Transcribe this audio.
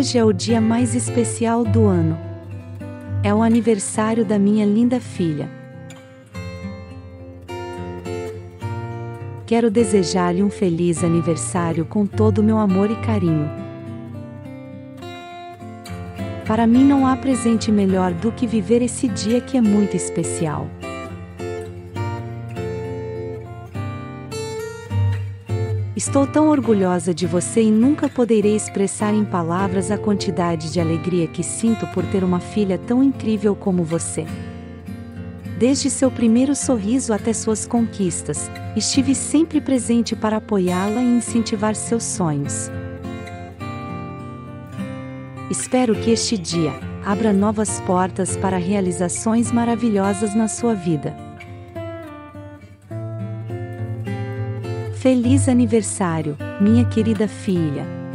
Hoje é o dia mais especial do ano. É o aniversário da minha linda filha. Quero desejar-lhe um feliz aniversário com todo o meu amor e carinho. Para mim não há presente melhor do que viver esse dia que é muito especial. Estou tão orgulhosa de você e nunca poderei expressar em palavras a quantidade de alegria que sinto por ter uma filha tão incrível como você. Desde seu primeiro sorriso até suas conquistas, estive sempre presente para apoiá-la e incentivar seus sonhos. Espero que este dia abra novas portas para realizações maravilhosas na sua vida. Feliz aniversário, minha querida filha!